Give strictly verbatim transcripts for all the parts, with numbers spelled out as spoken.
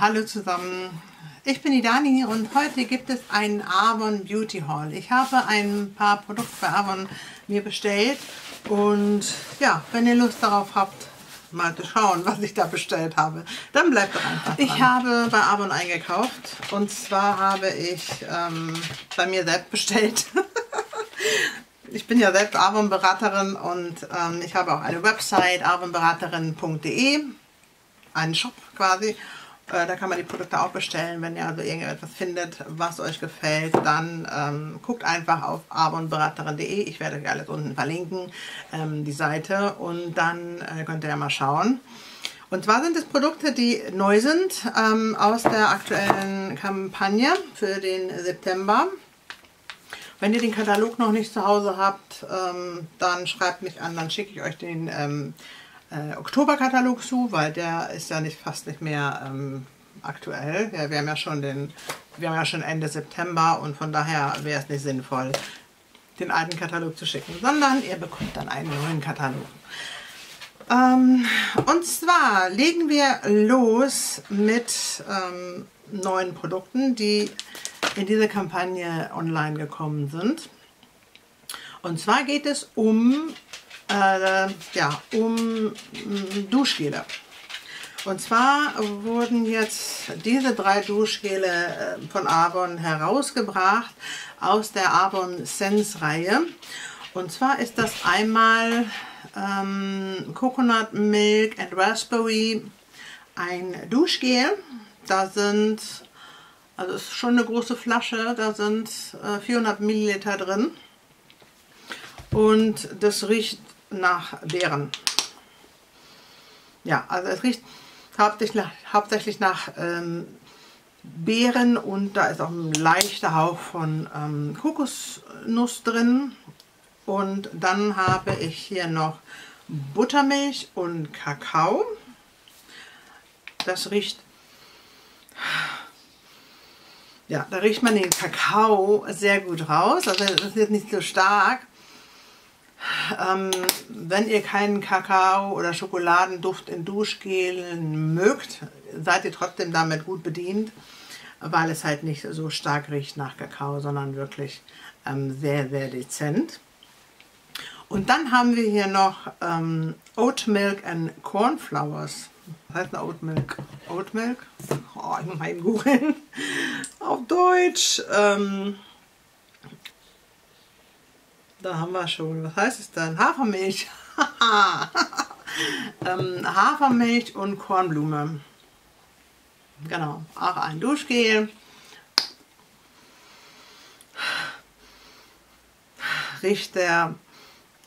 Hallo zusammen, ich bin die Dani und heute gibt es einen Avon Beauty Haul. Ich habe ein paar Produkte bei Avon mir bestellt und ja, wenn ihr Lust darauf habt, mal zu schauen, was ich da bestellt habe, dann bleibt doch einfach dran. Ich habe bei Avon eingekauft und zwar habe ich ähm, bei mir selbst bestellt. Ich bin ja selbst Avon-Beraterin und ähm, ich habe auch eine Website, avon beraterin punkt de, einen Shop quasi. Äh, da kann man die Produkte auch bestellen. Wenn ihr also irgendetwas findet, was euch gefällt, dann ähm, guckt einfach auf avon beraterin punkt de. Ich werde euch alles unten verlinken, ähm, die Seite. Und dann äh, könnt ihr ja mal schauen. Und zwar sind es Produkte, die neu sind ähm, aus der aktuellen Kampagne für den September. Wenn ihr den Katalog noch nicht zu Hause habt, ähm, dann schreibt mich an, dann schicke ich euch den ähm, äh, Oktoberkatalog zu, weil der ist ja nicht, fast nicht mehr ähm, aktuell. Ja, wir haben ja schon den, wir haben ja schon Ende September und von daher wäre es nicht sinnvoll, den alten Katalog zu schicken, sondern ihr bekommt dann einen neuen Katalog. Ähm, und zwar legen wir los mit ähm, neuen Produkten, die in diese Kampagne online gekommen sind. Und zwar geht es um, äh, ja, um Duschgele. Und zwar wurden jetzt diese drei Duschgele von Avon herausgebracht aus der Avon Sense Reihe. Und zwar ist das einmal ähm, Coconut Milk and Raspberry, ein Duschgel. Da sind... Also es ist schon eine große Flasche, da sind äh, vierhundert Milliliter drin und das riecht nach Beeren. Ja, also es riecht hauptsächlich nach, hauptsächlich nach ähm, Beeren und da ist auch ein leichter Hauch von ähm, Kokosnuss drin. Und dann habe ich hier noch Buttermilch und Kakao. Das riecht... Ja, da riecht man den Kakao sehr gut raus, also das ist jetzt nicht so stark. Ähm, wenn ihr keinen Kakao- oder Schokoladenduft in Duschgelen mögt, seid ihr trotzdem damit gut bedient, weil es halt nicht so stark riecht nach Kakao, sondern wirklich ähm, sehr, sehr dezent. Und dann haben wir hier noch ähm, Oat Milk and Cornflowers. Was heißt eine Oat Milk? Oat Milk? Oh, ich muss mal eben googeln. Auf Deutsch. Ähm, da haben wir schon. Was heißt es denn? Hafermilch. ähm, Hafermilch und Kornblume. Genau. Auch ein Duschgel. Riecht der...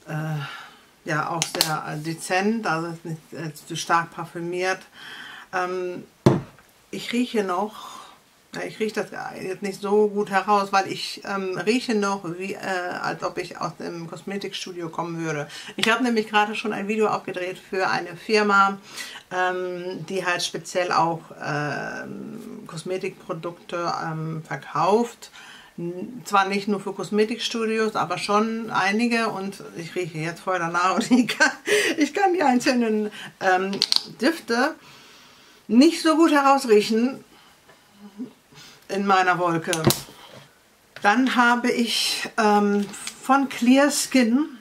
Äh, ja, auch sehr dezent, also ist nicht äh, zu stark parfümiert. Ähm, ich rieche noch, ja, ich rieche das jetzt nicht so gut heraus, weil ich ähm, rieche noch, wie, äh, als ob ich aus dem Kosmetikstudio kommen würde. Ich habe nämlich gerade schon ein Video aufgedreht für eine Firma, ähm, die halt speziell auch ähm, Kosmetikprodukte ähm, verkauft. Zwar nicht nur für Kosmetikstudios, aber schon einige und ich rieche jetzt voll danach und ich kann, ich kann die einzelnen ähm, Düfte nicht so gut herausriechen in meiner Wolke. Dann habe ich ähm, von Clear Skin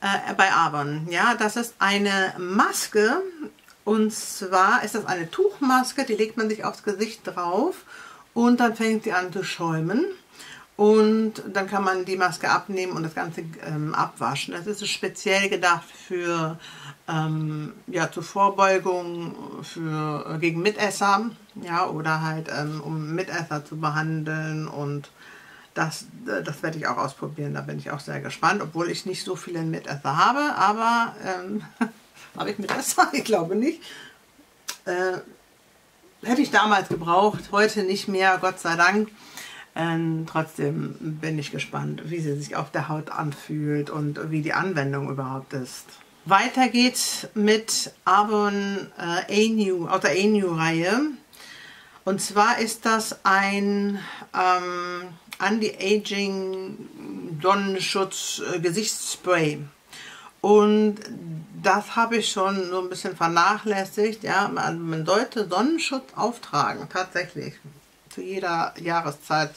äh, bei Avon, ja, das ist eine Maske und zwar ist das eine Tuchmaske, die legt man sich aufs Gesicht drauf. Und dann fängt sie an zu schäumen und dann kann man die Maske abnehmen und das Ganze ähm, abwaschen. Das ist speziell gedacht für, ähm, ja, zur Vorbeugung, für, äh, gegen Mitesser, ja, oder halt ähm, um Mitesser zu behandeln und das, äh, das werde ich auch ausprobieren, da bin ich auch sehr gespannt, obwohl ich nicht so viele Mitesser habe, aber, ähm, habe ich Mitesser? Ich glaube nicht. Äh, Hätte ich damals gebraucht, heute nicht mehr, Gott sei Dank. Ähm, trotzdem bin ich gespannt, wie sie sich auf der Haut anfühlt und wie die Anwendung überhaupt ist. Weiter geht's mit Avon äh, Anew, aus der Anew-Reihe. Und zwar ist das ein ähm, Anti-Aging-Sonnenschutz-Gesichtsspray. Und das habe ich schon so ein bisschen vernachlässigt. Ja, man, man sollte Sonnenschutz auftragen, tatsächlich. Zu jeder Jahreszeit,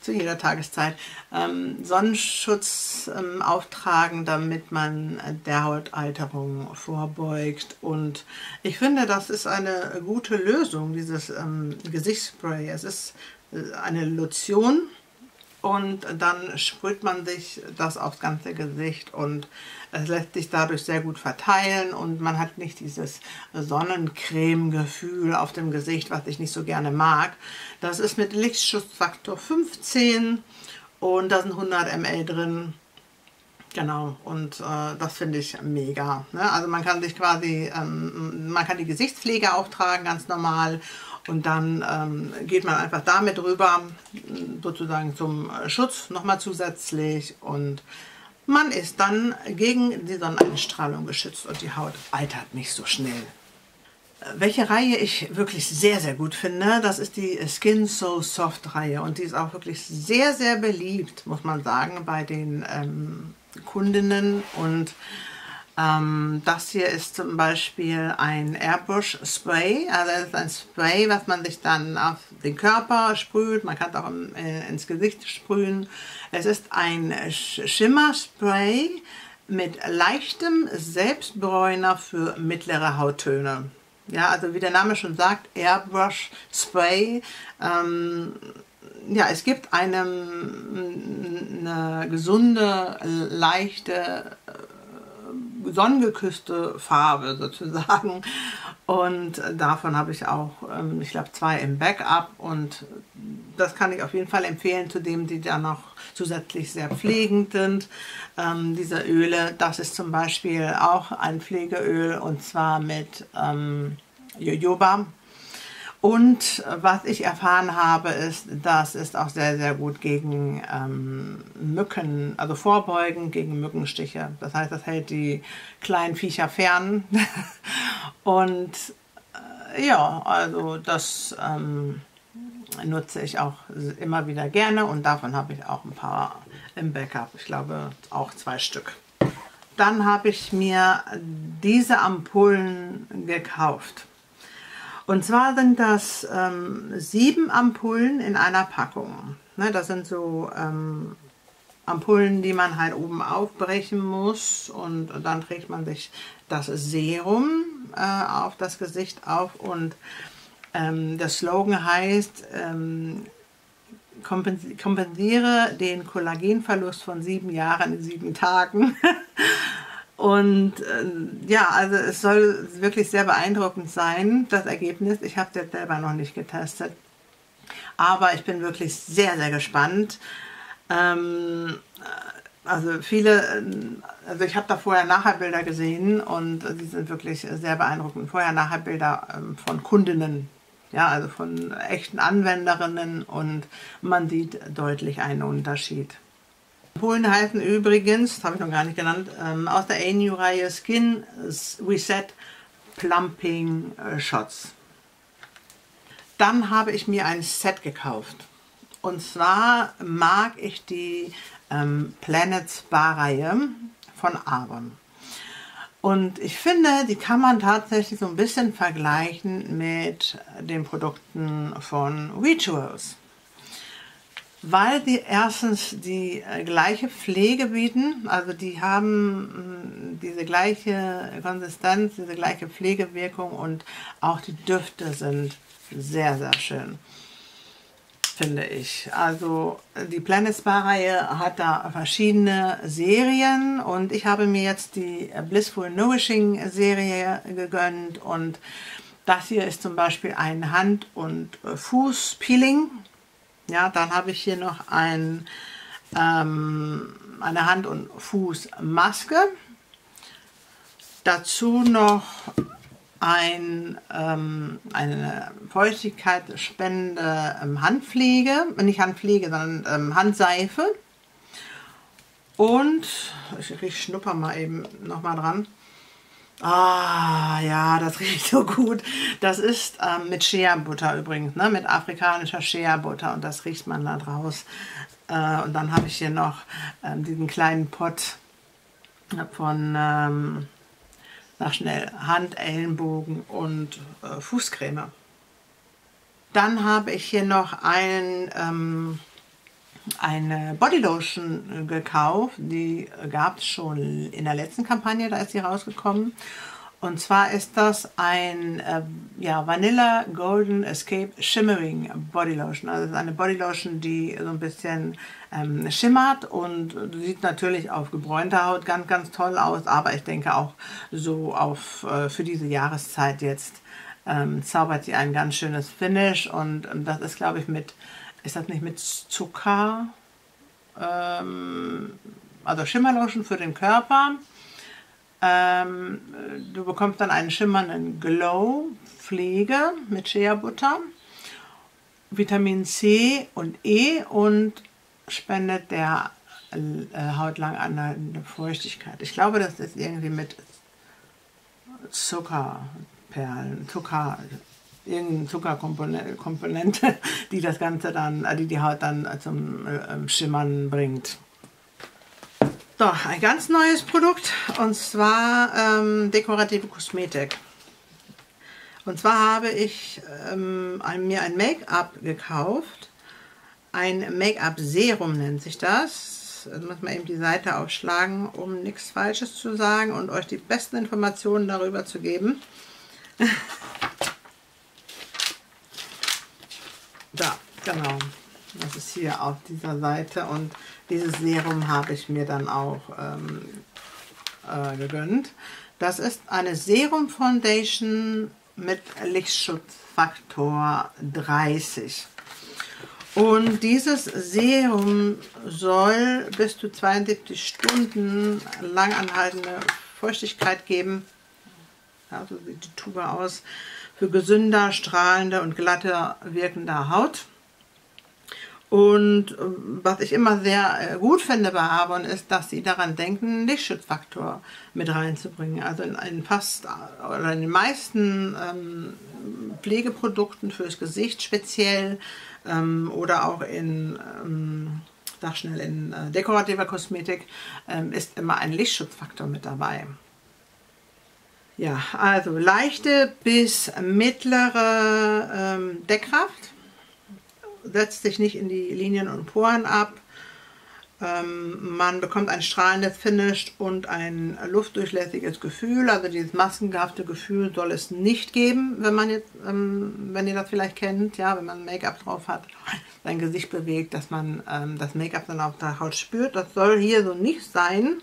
zu jeder Tageszeit. Ähm, Sonnenschutz ähm, auftragen, damit man der Hautalterung vorbeugt. Und ich finde, das ist eine gute Lösung, dieses ähm, Gesichtsspray. Es ist eine Lotion. Und dann sprüht man sich das aufs ganze Gesicht und es lässt sich dadurch sehr gut verteilen und man hat nicht dieses Sonnencreme-Gefühl auf dem Gesicht, was ich nicht so gerne mag. Das ist mit Lichtschutzfaktor fünfzehn und da sind hundert Milliliter drin. Genau, und äh, das finde ich mega. Ne? Also man kann sich quasi, ähm, man kann die Gesichtspflege auftragen, ganz normal. Und dann ähm, geht man einfach damit rüber, sozusagen zum Schutz nochmal zusätzlich. Und man ist dann gegen die Sonneneinstrahlung geschützt und die Haut altert nicht so schnell. Welche Reihe ich wirklich sehr, sehr gut finde, das ist die Skin So Soft Reihe. Und die ist auch wirklich sehr, sehr beliebt, muss man sagen, bei den ähm, Kundinnen. Und Ähm, das hier ist zum Beispiel ein Airbrush Spray, also das ist ein Spray, was man sich dann auf den Körper sprüht, man kann es auch im, äh, ins Gesicht sprühen. Es ist ein Schimmerspray mit leichtem Selbstbräuner für mittlere Hauttöne. Ja, also wie der Name schon sagt, Airbrush Spray. Ähm, Ja, es gibt eine, eine gesunde, leichte, sonnengeküsste Farbe sozusagen und davon habe ich auch, ich glaube, zwei im Backup und das kann ich auf jeden Fall empfehlen, zu dem, die da noch zusätzlich sehr pflegend sind. Ähm, diese Öle, das ist zum Beispiel auch ein Pflegeöl und zwar mit ähm, Jojoba. Und was ich erfahren habe, ist, das ist auch sehr, sehr gut gegen ähm, Mücken, also vorbeugen gegen Mückenstiche. Das heißt, das hält die kleinen Viecher fern. Und äh, ja, also das ähm, nutze ich auch immer wieder gerne und davon habe ich auch ein paar im Backup. Ich glaube, auch zwei Stück. Dann habe ich mir diese Ampullen gekauft. Und zwar sind das ähm, sieben Ampullen in einer Packung. Ne, das sind so ähm, Ampullen, die man halt oben aufbrechen muss und dann trägt man sich das Serum äh, auf das Gesicht auf und ähm, der Slogan heißt ähm, kompensiere den Kollagenverlust von sieben Jahren in sieben Tagen. Und äh, ja, also es soll wirklich sehr beeindruckend sein, das Ergebnis. Ich habe es jetzt selber noch nicht getestet, aber ich bin wirklich sehr, sehr gespannt. Ähm, also viele, also ich habe da Vorher-Nachher-Bilder gesehen und die sind wirklich sehr beeindruckend. Vorher-Nachher-Bilder ähm, von Kundinnen, ja, also von echten Anwenderinnen und man sieht deutlich einen Unterschied. Ampullen heißen übrigens, das habe ich noch gar nicht genannt, ähm, aus der Anew-Reihe Skin Reset Plumping Shots. Dann habe ich mir ein Set gekauft. Und zwar mag ich die ähm, Planet Spa-Reihe von Avon. Und ich finde, die kann man tatsächlich so ein bisschen vergleichen mit den Produkten von Rituals. Weil die erstens die gleiche Pflege bieten, also die haben diese gleiche Konsistenz, diese gleiche Pflegewirkung und auch die Düfte sind sehr, sehr schön, finde ich. Also die Planet Spa-Reihe hat da verschiedene Serien und ich habe mir jetzt die Blissful Nourishing Serie gegönnt und das hier ist zum Beispiel ein Hand- und Fußpeeling. Ja, dann habe ich hier noch ein, ähm, eine Hand- und Fußmaske. Dazu noch ein, ähm, eine feuchtigkeitsspendende Handpflege, nicht Handpflege, sondern ähm, Handseife. Und ich, ich schnupper mal eben nochmal dran. Ah, ja, das riecht so gut. Das ist ähm, mit Shea-Butter übrigens, ne? Mit afrikanischer Shea-Butter und das riecht man da draus. Äh, und dann habe ich hier noch ähm, diesen kleinen Pott von ähm, nach schnell Hand, Ellenbogen und äh, Fußcreme. Dann habe ich hier noch ein, ähm, eine Bodylotion gekauft, die gab es schon in der letzten Kampagne, da ist sie rausgekommen. Und zwar ist das ein äh, ja, Vanilla Golden Escape Shimmering Bodylotion. Also es ist eine Bodylotion, die so ein bisschen ähm, schimmert und sieht natürlich auf gebräunter Haut ganz, ganz toll aus. Aber ich denke auch so auf äh, für diese Jahreszeit jetzt ähm, zaubert sie ein ganz schönes Finish. Und ähm, das ist, glaube ich, mit, ist das nicht mit Zucker, ähm, also Schimmerlotion für den Körper. Ähm, du bekommst dann einen schimmernden Glow, Pflege mit Shea-Butter, Vitamin C und E und spendet der äh, Haut lang anhaltende Feuchtigkeit. Ich glaube, das ist irgendwie mit Zuckerperlen, Zucker, irgendeine Zuckerkomponente, die das Ganze dann, die die Haut dann zum äh, Schimmern bringt. So, ein ganz neues Produkt und zwar ähm, dekorative Kosmetik. Und zwar habe ich ähm, ein, mir ein Make-up gekauft. Ein Make-up-Serum nennt sich das. Ich muss mal eben die Seite aufschlagen, um nichts Falsches zu sagen und euch die besten Informationen darüber zu geben. Da, genau. Das ist hier auf dieser Seite und dieses Serum habe ich mir dann auch ähm, äh, gegönnt. Das ist eine Serum Foundation mit Lichtschutzfaktor dreißig. Und dieses Serum soll bis zu zweiundsiebzig Stunden lang anhaltende Feuchtigkeit geben. Ja, so sieht die Tube aus. Für gesünder, strahlende und glatter wirkende Haut. Und was ich immer sehr gut finde bei Avon ist, dass sie daran denken, einen Lichtschutzfaktor mit reinzubringen. Also in, in, fast, oder in den meisten ähm, Pflegeprodukten fürs Gesicht speziell ähm, oder auch in, ähm, sag schnell, in äh, dekorativer Kosmetik ähm, ist immer ein Lichtschutzfaktor mit dabei. Ja, also leichte bis mittlere ähm, Deckkraft. Setzt sich nicht in die Linien und Poren ab. Ähm, man bekommt ein strahlendes Finish und ein luftdurchlässiges Gefühl. Also dieses maskenhafte Gefühl soll es nicht geben, wenn man jetzt, ähm, wenn ihr das vielleicht kennt, ja, wenn man Make-up drauf hat, sein Gesicht bewegt, dass man ähm, das Make-up dann auf der Haut spürt. Das soll hier so nicht sein.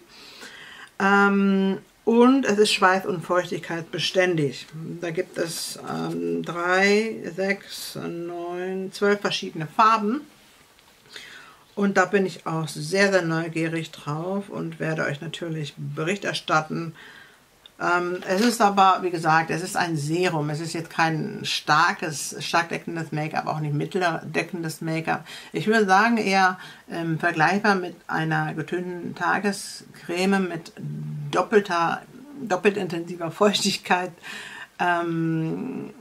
Ähm, und es ist Schweiß und Feuchtigkeit beständig. Da gibt es ähm, drei, sechs, neun, zwölf verschiedene Farben. Und da bin ich auch sehr, sehr neugierig drauf und werde euch natürlich Bericht erstatten. Ähm, es ist aber, wie gesagt, es ist ein Serum. Es ist jetzt kein starkes, stark deckendes Make-up, auch nicht mitteldeckendes Make-up. Ich würde sagen, eher ähm, vergleichbar mit einer getönten Tagescreme mit doppelter, doppelt intensiver Feuchtigkeit. Ähm,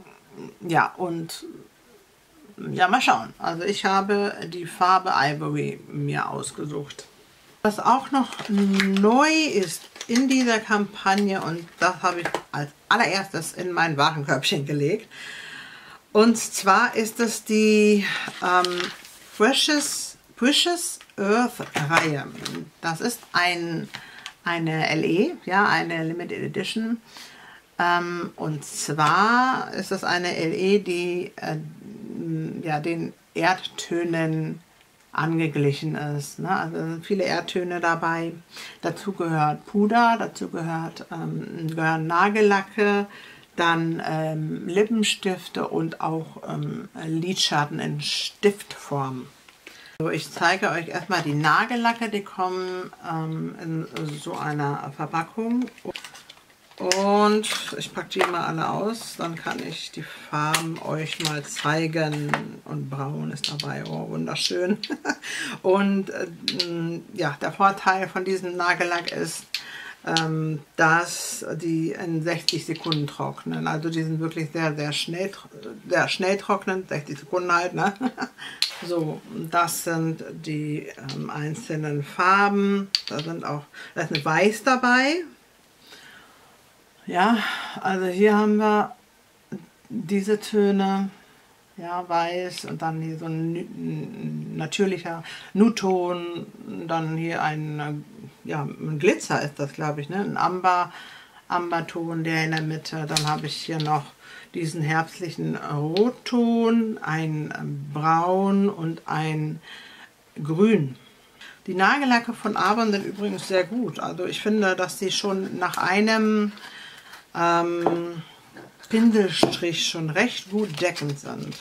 ja, und ja, mal schauen. Also ich habe die Farbe Ivory mir ausgesucht. Was auch noch neu ist in dieser Kampagne, und das habe ich als allererstes in mein Warenkörbchen gelegt, und zwar ist es die ähm, Freshest, Freshest Earth Reihe. Das ist ein eine L E, ja, eine Limited Edition. Ähm, und zwar ist das eine L E, die äh, ja, den Erdtönen angeglichen ist. Ne? Also sind viele Erdtöne dabei. Dazu gehört Puder, dazu gehört, ähm, gehören Nagellacke, dann ähm, Lippenstifte und auch ähm, Lidschatten in Stiftform. So, ich zeige euch erstmal die Nagellacke, die kommen ähm, in so einer Verpackung und ich packe die mal alle aus, dann kann ich die Farben euch mal zeigen und braun ist dabei, oh wunderschön. Und ähm, ja, der Vorteil von diesem Nagellack ist, ähm, dass die in sechzig Sekunden trocknen, also die sind wirklich sehr, sehr schnell, sehr schnell trocknen, sechzig Sekunden halt, ne? So, das sind die ähm, einzelnen Farben. Da sind auch, da ist eine Weiß dabei. Ja, also hier haben wir diese Töne, ja, Weiß und dann hier so ein natürlicher Nuton, dann hier ein, ja, ein Glitzer ist das, glaube ich, ne? Ein Amber, Amberton, der in der Mitte. Dann habe ich hier noch diesen herbstlichen Rotton, ein Braun und ein Grün. Die Nagellacke von Avon sind übrigens sehr gut. Also ich finde, dass sie schon nach einem ähm, Pinselstrich schon recht gut deckend sind.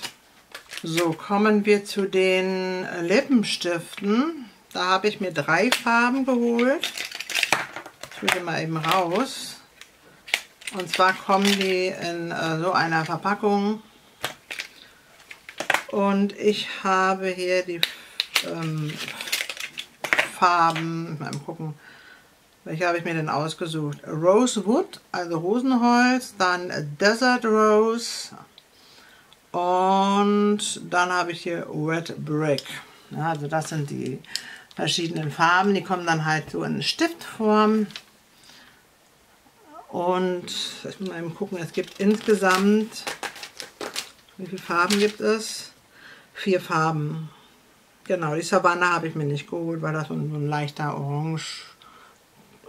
So, kommen wir zu den Lippenstiften. Da habe ich mir drei Farben geholt. Ich hole die mal eben raus. Und zwar kommen die in äh, so einer Verpackung. Und ich habe hier die ähm, Farben, mal gucken, welche habe ich mir denn ausgesucht? Rosewood, also Rosenholz, dann Desert Rose und dann habe ich hier Red Brick. Ja, also das sind die verschiedenen Farben, die kommen dann halt so in Stiftform. Und ich muss mal eben gucken, es gibt insgesamt, wie viele Farben gibt es? Vier Farben. Genau, die Savanne habe ich mir nicht geholt, weil da so ein leichter Orange,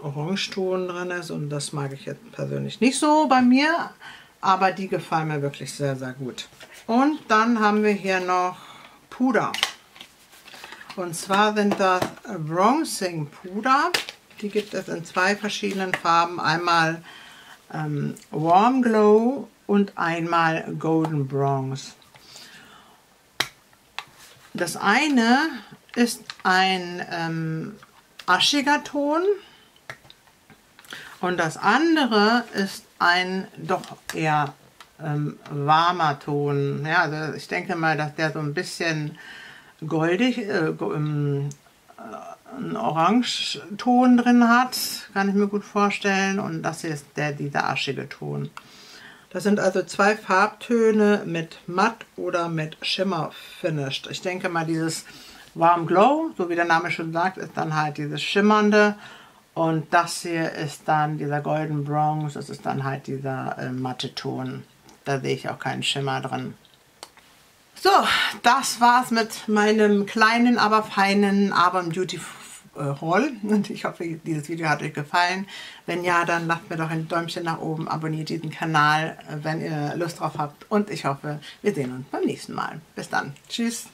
Orangeton drin ist. Und das mag ich jetzt persönlich nicht so bei mir. Aber die gefallen mir wirklich sehr, sehr gut. Und dann haben wir hier noch Puder. Und zwar sind das Bronzing Puder. Die gibt es in zwei verschiedenen Farben, einmal ähm, Warm Glow und einmal Golden Bronze. Das eine ist ein ähm, aschiger Ton und das andere ist ein doch eher ähm, warmer Ton. Ja, also ich denke mal, dass der so ein bisschen goldig äh, ähm, einen Orangeton drin hat, kann ich mir gut vorstellen. Und das hier ist der, dieser aschige Ton. Das sind also zwei Farbtöne mit Matt oder mit Schimmer finished. Ich denke mal, dieses Warm Glow, so wie der Name schon sagt, ist dann halt dieses Schimmernde. Und das hier ist dann dieser Golden Bronze, das ist dann halt dieser äh, matte Ton. Da sehe ich auch keinen Schimmer drin. So, das war's mit meinem kleinen, aber feinen Avon Beauty Haul. Und ich hoffe, dieses Video hat euch gefallen. Wenn ja, dann lasst mir doch ein Däumchen nach oben, abonniert diesen Kanal, wenn ihr Lust drauf habt. Und ich hoffe, wir sehen uns beim nächsten Mal. Bis dann. Tschüss.